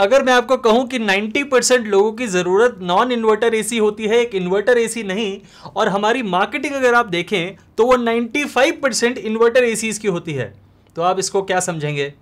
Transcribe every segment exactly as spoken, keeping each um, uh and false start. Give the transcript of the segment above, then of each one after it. अगर मैं आपको कहूं कि नब्बे परसेंट लोगों की ज़रूरत नॉन इन्वर्टर एसी होती है, एक इन्वर्टर एसी नहीं, और हमारी मार्केटिंग अगर आप देखें तो वो पचानवे परसेंट इन्वर्टर एसीज़ की होती है, तो आप इसको क्या समझेंगे?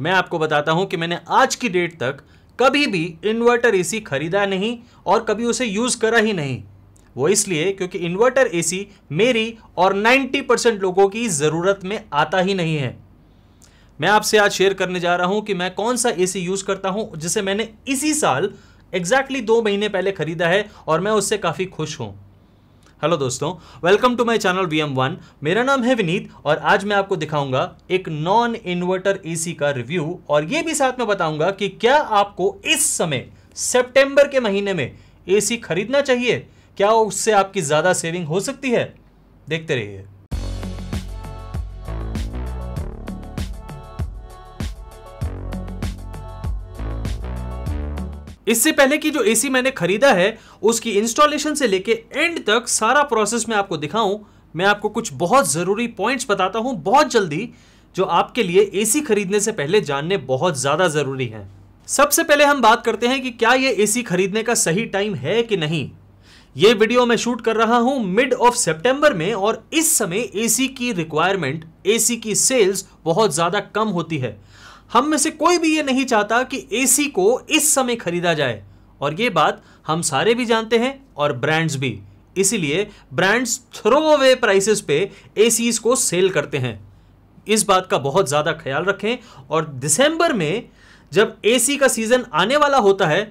मैं आपको बताता हूं कि मैंने आज की डेट तक कभी भी इन्वर्टर एसी खरीदा नहीं और कभी उसे यूज़ करा ही नहीं। वो इसलिए क्योंकि इन्वर्टर एसी मेरी और नब्बे परसेंट लोगों की ज़रूरत में आता ही नहीं है। मैं आपसे आज शेयर करने जा रहा हूं कि मैं कौन सा एसी यूज़ करता हूं जिसे मैंने इसी साल एग्जैक्टली दो महीने पहले ख़रीदा है और मैं उससे काफ़ी खुश हूं। हेलो दोस्तों, welcome to my channel V M one. मेरा नाम है विनीत और आज मैं आपको दिखाऊंगा एक नॉन इन्वर्टर एसी का रिव्यू और ये भी साथ में बताऊंगा कि क्या आपको इस समय सितंबर के महीने में एसी खरीदना चाहिए, क्या उससे आपकी ज़्यादा सेविंग हो सकती है। देखते रहिए। इससे पहले कि जो एसी मैंने खरीदा है उसकी इंस्टॉलेशन से लेके एंड तक सारा प्रोसेस मैं आपको दिखाऊं, मैं आपको कुछ बहुत ज़रूरी पॉइंट्स बताता हूं बहुत जल्दी, जो आपके लिए एसी खरीदने से पहले जानने बहुत ज़्यादा ज़रूरी हैं। सबसे पहले हम बात करते हैं कि क्या ये एसी खरीदने का सही टाइम है कि नहीं। ये वीडियो मैं शूट कर रहा हूं मिड ऑफ सितंबर में और इस समय एसी की रिक्वायरमेंट, एसी की सेल्स बहुत ज़्यादा कम होती है। हम में से कोई भी ये नहीं चाहता कि एसी को इस समय खरीदा जाए और ये बात हम सारे भी जानते हैं और ब्रांड्स भी, इसीलिए ब्रांड्स थ्रो अवे प्राइसेस पे एसीज़ को सेल करते हैं। इस बात का बहुत ज़्यादा ख्याल रखें और दिसंबर में जब एसी का सीज़न आने वाला होता है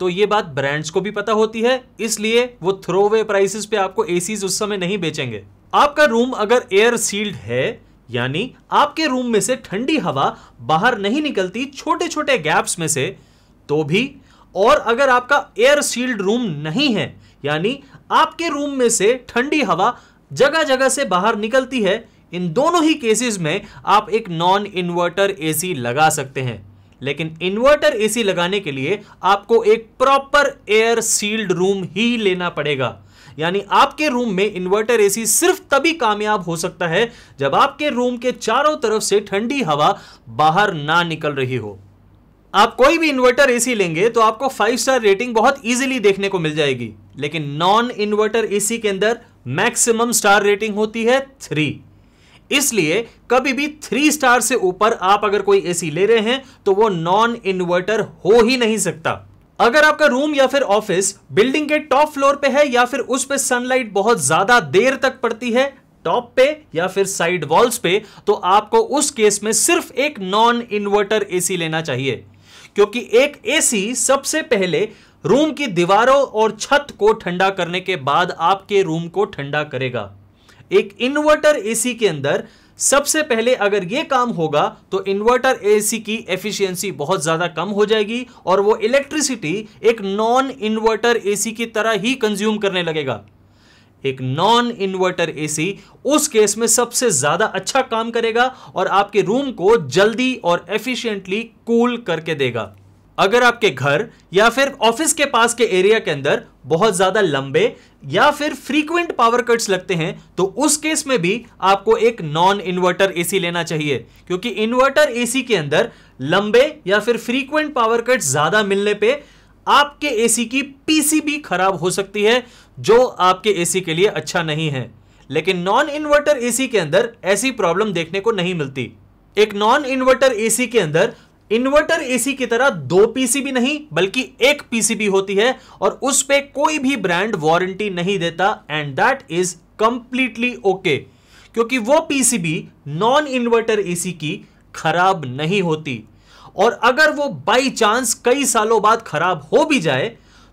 तो ये बात ब्रांड्स को भी पता होती है, इसलिए वो थ्रो अवे प्राइसेस पे आपको एसीज़ उस समय नहीं बेचेंगे। आपका रूम अगर एयर सील्ड है, यानी आपके रूम में से ठंडी हवा बाहर नहीं निकलती छोटे छोटे गैप्स में से, तो भी, और अगर आपका एयर सील्ड रूम नहीं है यानी आपके रूम में से ठंडी हवा जगह जगह से बाहर निकलती है, इन दोनों ही केसेस में आप एक नॉन इन्वर्टर एसी लगा सकते हैं। लेकिन इन्वर्टर एसी लगाने के लिए आपको एक प्रॉपर एयर सील्ड रूम ही लेना पड़ेगा, यानी आपके रूम में इन्वर्टर एसी सिर्फ तभी कामयाब हो सकता है जब आपके रूम के चारों तरफ से ठंडी हवा बाहर ना निकल रही हो। आप कोई भी इन्वर्टर एसी लेंगे तो आपको फाइव स्टार रेटिंग बहुत इजीली देखने को मिल जाएगी, लेकिन नॉन इन्वर्टर एसी के अंदर मैक्सिमम स्टार रेटिंग होती है थ्री। इसलिए कभी भी थ्री स्टार से ऊपर आप अगर कोई एसी ले रहे हैं तो वो नॉन इन्वर्टर हो ही नहीं सकता। अगर आपका रूम या फिर ऑफिस बिल्डिंग के टॉप फ्लोर पे है या फिर उस पे सनलाइट बहुत ज्यादा देर तक पड़ती है टॉप पे या फिर साइड वॉल्स पे, तो आपको उस केस में सिर्फ एक नॉन इन्वर्टर एसी लेना चाहिए, क्योंकि एक एसी सबसे पहले रूम की दीवारों और छत को ठंडा करने के बाद आपके रूम को ठंडा करेगा। एक इन्वर्टर एसी के अंदर सबसे पहले अगर ये काम होगा तो इन्वर्टर एसी की एफिशिएंसी बहुत ज़्यादा कम हो जाएगी और वो इलेक्ट्रिसिटी एक नॉन इन्वर्टर एसी की तरह ही कंज्यूम करने लगेगा। एक नॉन इन्वर्टर एसी उस केस में सबसे ज़्यादा अच्छा काम करेगा और आपके रूम को जल्दी और एफिशिएंटली कूल करके देगा। अगर आपके घर या फिर ऑफिस के पास के एरिया के अंदर बहुत ज़्यादा लंबे या फिर फ्रीक्वेंट पावर कट्स लगते हैं तो उस केस में भी आपको एक नॉन इन्वर्टर एसी लेना चाहिए, क्योंकि इन्वर्टर एसी के अंदर लंबे या फिर फ्रीक्वेंट पावर कट्स ज़्यादा मिलने पे आपके एसी की पीसीबी खराब हो सकती है, जो आपके एसी के लिए अच्छा नहीं है। लेकिन नॉन इन्वर्टर एसी के अंदर ऐसी प्रॉब्लम देखने को नहीं मिलती। एक नॉन इन्वर्टर एसी के अंदर इन्वर्टर एसी की तरह दो पीसीबी नहीं बल्कि एक पीसीबी होती है और उस पे कोई भी ब्रांड वारंटी नहीं देता, and that is completely okay, क्योंकि वो पीसीबी नॉन इन्वर्टर एसी की खराब नहीं होती। और अगर वो बाई चांस कई सालों बाद खराब हो भी जाए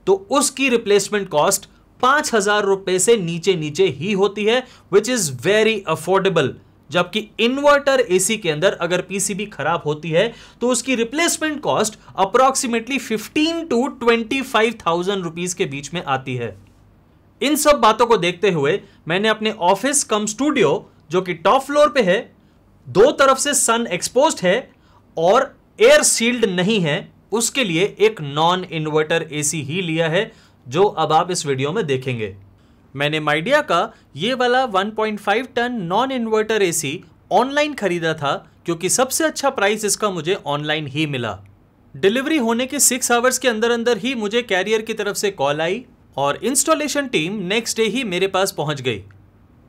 तो उसकी रिप्लेसमेंट कॉस्ट पांच हजार रुपए से नीचे नीचे ही होती है, विच इज वेरी अफोर्डेबल। जबकि इन्वर्टर एसी के अंदर अगर पीसीबी खराब होती है तो उसकी रिप्लेसमेंट कॉस्ट अप्रॉक्सीमेटली पंद्रह टू पच्चीस हज़ार रुपीस के बीच में आती है। इन सब बातों को देखते हुए मैंने अपने ऑफिस कम स्टूडियो, जो कि टॉप फ्लोर पे है, दो तरफ से सन एक्सपोज्ड है और एयर सील्ड नहीं है, उसके लिए एक नॉन इन्वर्टर एसी ही लिया है, जो अब आप इस वीडियो में देखेंगे। मैंने मिडिया का ये वाला one point five ton non inverter AC online ख़रीदा था, क्योंकि सबसे अच्छा प्राइस इसका मुझे ऑनलाइन ही मिला। डिलीवरी होने के सिक्स आवर्स के अंदर अंदर ही मुझे कैरियर की तरफ से कॉल आई और इंस्टॉलेशन टीम नेक्स्ट डे ही मेरे पास पहुंच गई।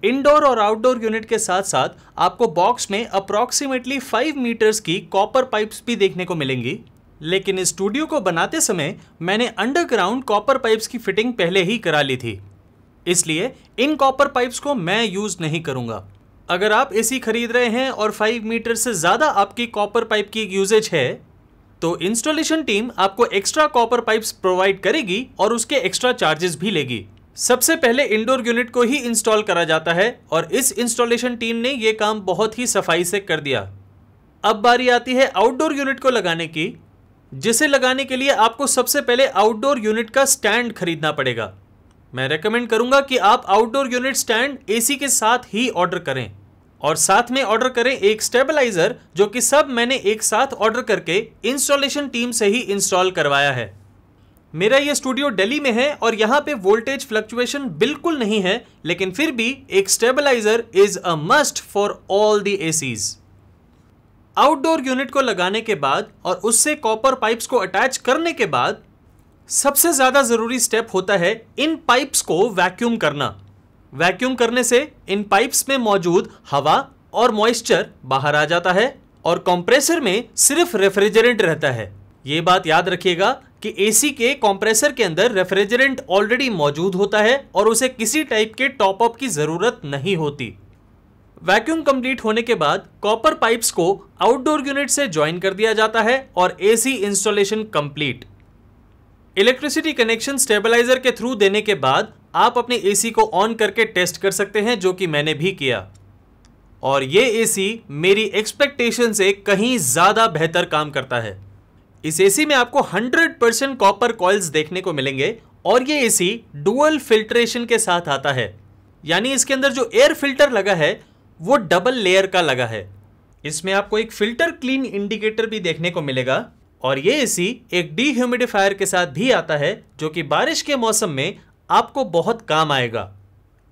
इंडोर और आउटडोर यूनिट के साथ साथ आपको बॉक्स में अप्रॉक्सीमेटली फाइव मीटर्स की कॉपर पाइप्स भी देखने को मिलेंगी, लेकिन इस स्टूडियो को बनाते समय मैंने अंडरग्राउंड कॉपर पाइप्स की फिटिंग पहले ही करा ली थी, इसलिए इन कॉपर पाइप्स को मैं यूज़ नहीं करूँगा। अगर आप एसी खरीद रहे हैं और फाइव मीटर से ज़्यादा आपकी कॉपर पाइप की यूजेज है तो इंस्टॉलेशन टीम आपको एक्स्ट्रा कॉपर पाइप्स प्रोवाइड करेगी और उसके एक्स्ट्रा चार्जेस भी लेगी। सबसे पहले इंडोर यूनिट को ही इंस्टॉल करा जाता है और इस इंस्टॉलेशन टीम ने ये काम बहुत ही सफाई से कर दिया। अब बारी आती है आउटडोर यूनिट को लगाने की, जिसे लगाने के लिए आपको सबसे पहले आउटडोर यूनिट का स्टैंड खरीदना पड़ेगा। मैं रेकमेंड करूंगा कि आप आउटडोर यूनिट स्टैंड एसी के साथ ही ऑर्डर करें और साथ में ऑर्डर करें एक स्टेबलाइजर, जो कि सब मैंने एक साथ ऑर्डर करके इंस्टॉलेशन टीम से ही इंस्टॉल करवाया है। मेरा ये स्टूडियो दिल्ली में है और यहाँ पे वोल्टेज फ्लक्चुएशन बिल्कुल नहीं है, लेकिन फिर भी एक stabiliser is a must for all the ACs. Outdoor unit को लगाने के बाद और उससे कॉपर पाइप्स को अटैच करने के बाद सबसे ज़्यादा ज़रूरी स्टेप होता है इन पाइप्स को वैक्यूम करना। वैक्यूम करने से इन पाइप्स में मौजूद हवा और मॉइस्चर बाहर आ जाता है और कंप्रेसर में सिर्फ रेफ्रिजरेंट रहता है। ये बात याद रखिएगा कि एसी के कंप्रेसर के अंदर रेफ्रिजरेंट ऑलरेडी मौजूद होता है और उसे किसी टाइप के टॉपअप की ज़रूरत नहीं होती। वैक्यूम कंप्लीट होने के बाद कॉपर पाइप्स को आउटडोर यूनिट से ज्वाइन कर दिया जाता है और AC installation complete. Electricity connection stabiliser के थ्रू देने के बाद आप अपने एसी को ऑन करके टेस्ट कर सकते हैं, जो कि मैंने भी किया और ये एसी मेरी एक्सपेक्टेशन से कहीं ज़्यादा बेहतर काम करता है। इस एसी में आपको हंड्रेड परसेंट कॉपर कॉइल्स देखने को मिलेंगे और ये एसी डुअल फिल्ट्रेशन के साथ आता है, यानी इसके अंदर जो एयर फिल्टर लगा है वो डबल लेयर का लगा है। इसमें आपको एक फिल्टर क्लीन इंडिकेटर भी देखने को मिलेगा और ये एसी एक डीह्यूमिडिफायर के साथ भी आता है, जो कि बारिश के मौसम में आपको बहुत काम आएगा।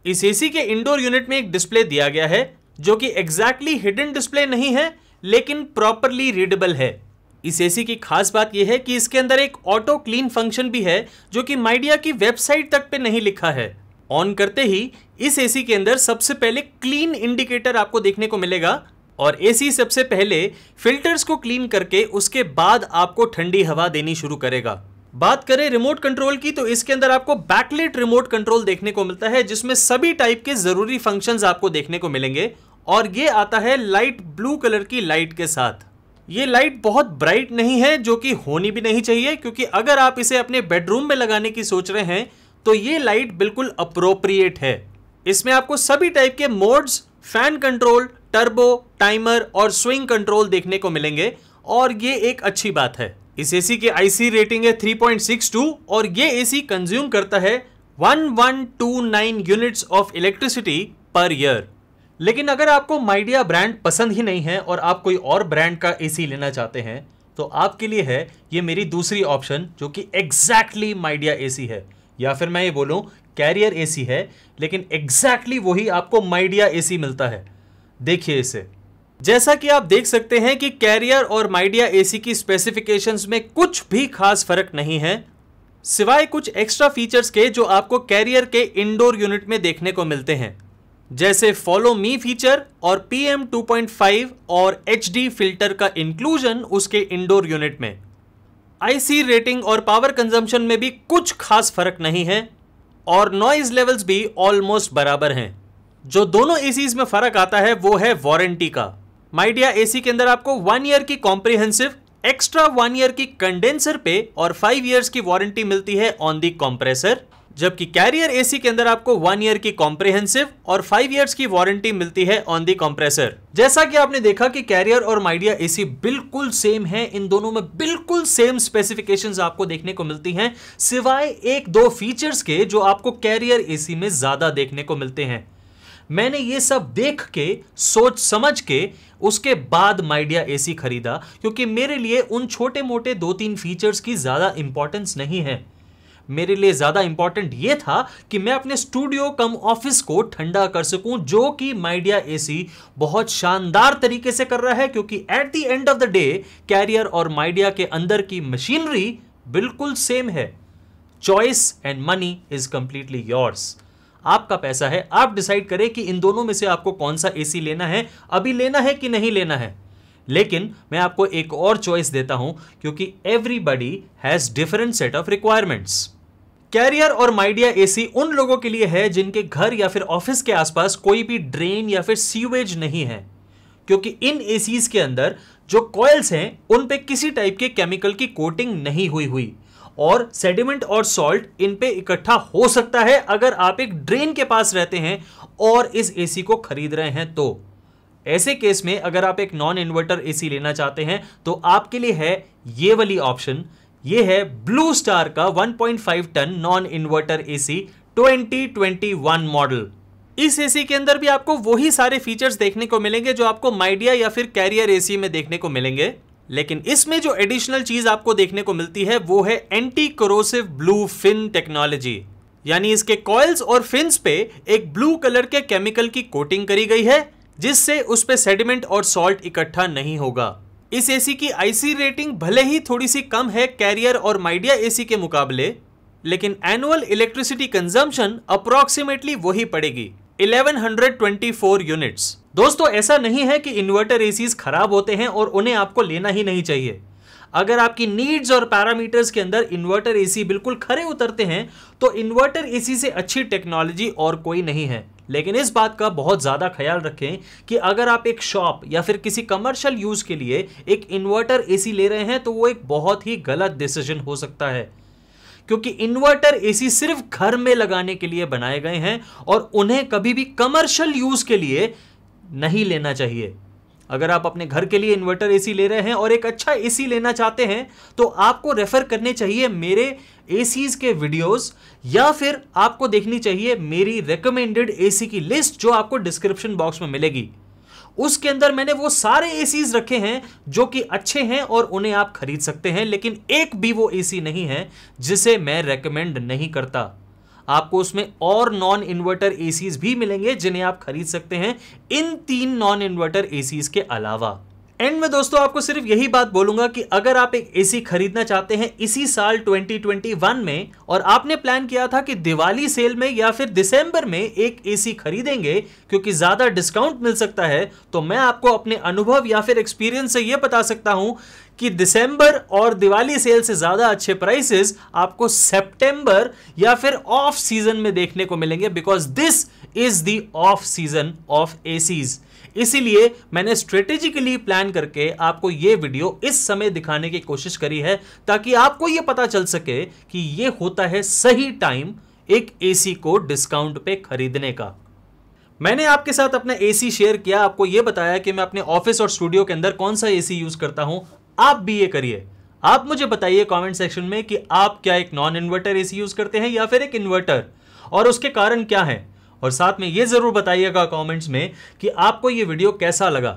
इस एसी के इंडोर यूनिट में एक डिस्प्ले दिया गया है, जो कि एग्जैक्टली हिडन डिस्प्ले नहीं है लेकिन प्रॉपरली रीडेबल है। इस एसी की खास बात यह है कि इसके अंदर एक ऑटो क्लीन फंक्शन भी है, जो कि मिडिया की वेबसाइट तक पे नहीं लिखा है। ऑन करते ही इस एसी के अंदर सबसे पहले क्लीन इंडिकेटर आपको देखने को मिलेगा और एसी सबसे पहले फिल्टर्स को क्लीन करके उसके बाद आपको ठंडी हवा देनी शुरू करेगा। बात करें रिमोट कंट्रोल की तो इसके अंदर आपको बैकलेट रिमोट कंट्रोल देखने को मिलता है, जिसमें सभी टाइप के ज़रूरी फंक्शंस आपको देखने को मिलेंगे और ये आता है लाइट ब्लू कलर की लाइट के साथ। ये लाइट बहुत ब्राइट नहीं है, जो कि होनी भी नहीं चाहिए, क्योंकि अगर आप इसे अपने बेडरूम में लगाने की सोच रहे हैं तो ये लाइट बिल्कुल अप्रोप्रिएट है। इसमें आपको सभी टाइप के modes, fan control, turbo, timer और स्विंग कंट्रोल देखने को मिलेंगे और ये एक अच्छी बात है। इस एसी की आईसी रेटिंग है थ्री पॉइंट सिक्स टू और ये एसी कंज्यूम करता है eleven two nine units of electricity per year. लेकिन अगर आपको मिडिया ब्रांड पसंद ही नहीं है और आप कोई और ब्रांड का एसी लेना चाहते हैं तो आपके लिए है ये मेरी दूसरी ऑप्शन, जो कि एग्जैक्टली मिडिया एसी है, या फिर मैं ये बोलूँ कैरियर एसी है, लेकिन एग्जैक्टली वही आपको मिडिया एसी मिलता है। देखिए इसे, जैसा कि आप देख सकते हैं कि कैरियर और मिडिया एसी की स्पेसिफिकेशंस में कुछ भी खास फर्क नहीं है, सिवाय कुछ एक्स्ट्रा फीचर्स के जो आपको कैरियर के इंडोर यूनिट में देखने को मिलते हैं, जैसे फॉलो मी फीचर और पीएम टू पॉइंट फाइव और एचडी फिल्टर का इंक्लूजन उसके इंडोर यूनिट में। आईसी रेटिंग और पावर कंजम्पशन में भी कुछ खास फर्क नहीं है और नॉइज लेवल्स भी ऑलमोस्ट बराबर हैं। जो दोनों एसीज में फर्क आता है वो है वारंटी का। मिडिया एसी के अंदर आपको वन ईयर की कॉम्प्रिहेंसिव, एक्स्ट्रा वन ईयर की कंडेंसर पे और फाइव ईयर्स की वारंटी मिलती है ऑन दी कंप्रेसर, जबकि कैरियर एसी के अंदर आपको वन ईयर की कॉम्प्रिहेंसिव और फाइव ईयर्स की वारंटी मिलती है ऑन दी कंप्रेसर। जैसा कि आपने देखा कि कैरियर और मिडिया एसी बिल्कुल सेम है, इन दोनों में बिल्कुल सेम स्पेसिफिकेशंस आपको देखने को मिलती हैं, सिवाय एक दो फीचर्स के जो आपको कैरियर एसी में ज्यादा देखने को मिलते हैं। मैंने ये सब देख के, सोच समझ के उसके बाद मिडिया एसी खरीदा, क्योंकि मेरे लिए उन छोटे मोटे दो तीन फीचर्स की ज़्यादा इम्पोर्टेंस नहीं है। मेरे लिए ज़्यादा इम्पॉर्टेंट ये था कि मैं अपने स्टूडियो कम ऑफिस को ठंडा कर सकूं, जो कि Midea एसी बहुत शानदार तरीके से कर रहा है, क्योंकि at the end of the day Carrier और Midea के अंदर की मशीनरी बिल्कुल सेम है। Choice and money is completely yours. आपका पैसा है, आप डिसाइड करें कि इन दोनों में से आपको कौन सा एसी लेना है, अभी लेना है कि नहीं लेना है। लेकिन मैं आपको एक और चॉइस देता हूं, क्योंकि everybody has different set of requirements. Carrier और Midea एसी उन लोगों के लिए है जिनके घर या फिर ऑफिस के आसपास कोई भी ड्रेन या फिर सीवेज नहीं है, क्योंकि इन एसीज के अंदर जो कॉइल्स हैं उन पे किसी टाइप के केमिकल की कोटिंग नहीं हुई हुई और सेडिमेंट और सॉल्ट इन पे इकट्ठा हो सकता है अगर आप एक ड्रेन के पास रहते हैं और इस एसी को खरीद रहे हैं। तो ऐसे केस में अगर आप एक नॉन इन्वर्टर एसी लेना चाहते हैं तो आपके लिए है ये वाली ऑप्शन। ये है ब्लू स्टार का one point five ton non inverter AC twenty twenty one model. इस एसी के अंदर भी आपको वही सारे फीचर्स देखने को मिलेंगे जो आपको Midea या फिर कैरियर एसी में देखने को मिलेंगे, लेकिन इसमें जो एडिशनल चीज आपको देखने को मिलती है वो है anti corrosive blue fin technology, यानी इसके कॉइल्स और फिन्स पे एक ब्लू कलर के केमिकल की कोटिंग करी गई है जिससे उस पे सेडिमेंट और सॉल्ट इकट्ठा नहीं होगा। इस एसी की आईसी रेटिंग भले ही थोड़ी सी कम है कैरियर और Midea एसी के मुकाबले, लेकिन एनुअल इलेक्ट्रिसिटी कंजम्पशन अप्रोक्सीमेटली वही पड़ेगी, ग्यारह सौ चौबीस यूनिट्स। दोस्तों, ऐसा नहीं है कि इन्वर्टर एसीज खराब होते हैं और उन्हें आपको लेना ही नहीं चाहिए। अगर आपकी नीड्स और पैरामीटर्स के अंदर इन्वर्टर एसी बिल्कुल खरे उतरते हैं तो इन्वर्टर एसी से अच्छी टेक्नोलॉजी और कोई नहीं है। लेकिन इस बात का बहुत ज़्यादा ख्याल रखें कि अगर आप एक शॉप या फिर किसी कमर्शियल यूज़ के लिए एक इन्वर्टर एसी ले रहे हैं तो वो एक बहुत ही गलत डिसीजन हो सकता है, क्योंकि इन्वर्टर एसी सिर्फ घर में लगाने के लिए बनाए गए हैं और उन्हें कभी भी कमर्शियल यूज़ के लिए नहीं लेना चाहिए। अगर आप अपने घर के लिए इन्वर्टर एसी ले रहे हैं और एक अच्छा एसी लेना चाहते हैं तो आपको रेफर करने चाहिए मेरे एसीज के वीडियोस, या फिर आपको देखनी चाहिए मेरी रेकमेंडेड एसी की लिस्ट जो आपको डिस्क्रिप्शन बॉक्स में मिलेगी। उसके अंदर मैंने वो सारे एसीज रखे हैं जो कि अच्छे हैं और उन्हें आप खरीद सकते हैं, लेकिन एक भी वो एसी नहीं है जिसे मैं रेकमेंड नहीं करता। आपको उसमें और नॉन इन्वर्टर एसीज भी मिलेंगे जिन्हें आप खरीद सकते हैं इन तीन नॉन इन्वर्टर एसीज के अलावा। एंड में दोस्तों आपको सिर्फ यही बात बोलूंगा कि अगर आप एक एसी खरीदना चाहते हैं इसी साल ट्वेंटी ट्वेंटी वन में और आपने प्लान किया था कि दिवाली सेल में या फिर दिसंबर में एक एसी खरीदेंगे क्योंकि ज़्यादा डिस्काउंट मिल सकता है, तो मैं आपको अपने अनुभव या फिर एक्सपीरियंस से ये बता सकता हूँ कि दिसंबर और दिवाली सेल से ज़्यादा अच्छे प्राइसेस आपको सितंबर या फिर ऑफ सीजन में देखने को मिलेंगे, because this is the off season of ACs. इसीलिए मैंने स्ट्रेटेजिकली प्लान करके आपको ये वीडियो इस समय दिखाने की कोशिश करी है ताकि आपको ये पता चल सके कि ये होता है सही टाइम एक एसी को डिस्काउंट पे खरीदने का। मैंने आपके साथ अपना एसी शेयर किया, आपको ये बताया कि मैं अपने ऑफिस और स्टूडियो के अंदर कौन सा एसी यूज करता हूं। आप भी ये करिए, आप मुझे बताइए कमेंट सेक्शन में कि आप क्या एक नॉन इन्वर्टर एसी यूज करते हैं या फिर एक इन्वर्टर, और उसके कारण क्या है। और साथ में ये ज़रूर बताइएगा कमेंट्स में कि आपको ये वीडियो कैसा लगा।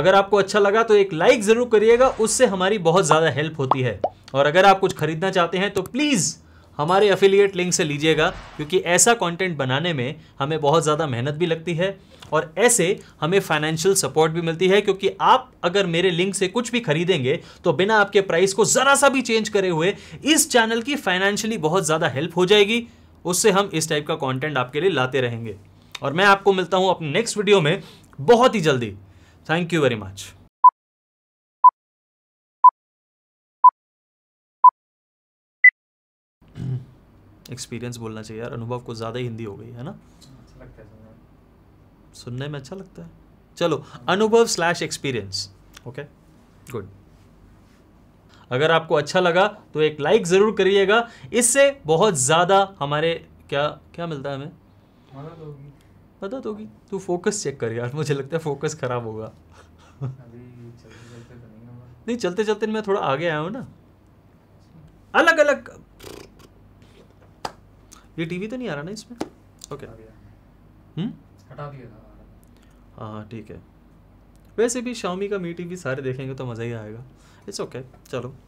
अगर आपको अच्छा लगा तो एक लाइक ज़रूर करिएगा, उससे हमारी बहुत ज़्यादा हेल्प होती है। और अगर आप कुछ खरीदना चाहते हैं तो प्लीज़ हमारे एफिलिएट लिंक से लीजिएगा, क्योंकि ऐसा कंटेंट बनाने में हमें बहुत ज़्यादा मेहनत भी लगती है और ऐसे हमें फाइनेंशियल सपोर्ट भी मिलती है, क्योंकि आप अगर मेरे लिंक से कुछ भी खरीदेंगे तो बिना आपके प्राइस को ज़रा सा भी चेंज करे हुए इस चैनल की फाइनेंशियली बहुत ज़्यादा हेल्प हो जाएगी। उससे हम इस टाइप का कंटेंट आपके लिए लाते रहेंगे। और मैं आपको मिलता हूं अपने नेक्स्ट वीडियो में बहुत ही जल्दी। Thank you very much. Experience बोलना चाहिए यार, अनुभव को ज़्यादा हिंदी हो गई है ना। अच्छा लगता है सुनने में, अच्छा लगता है। चलो, अनुभव स्लैश एक्सपीरियंस। Okay good. अगर आपको अच्छा लगा तो एक लाइक ज़रूर करिएगा, इससे बहुत ज़्यादा हमारे क्या क्या मिलता है हमें, मदद होगी। मदद होगी तू फोकस चेक कर यार, मुझे लगता है फोकस ख़राब होगा। अभी चलते चलते नहीं चलते चलते मैं थोड़ा आगे आया हूँ ना। अलग अलग ये टीवी तो नहीं आ रहा ना इसमें। ओके हटा दिया। हाँ ठीक है, वैसे भी Xiaomi का मी टीवी सारे देखेंगे तो मज़ा ही आएगा। इट्स ओके okay, चलो।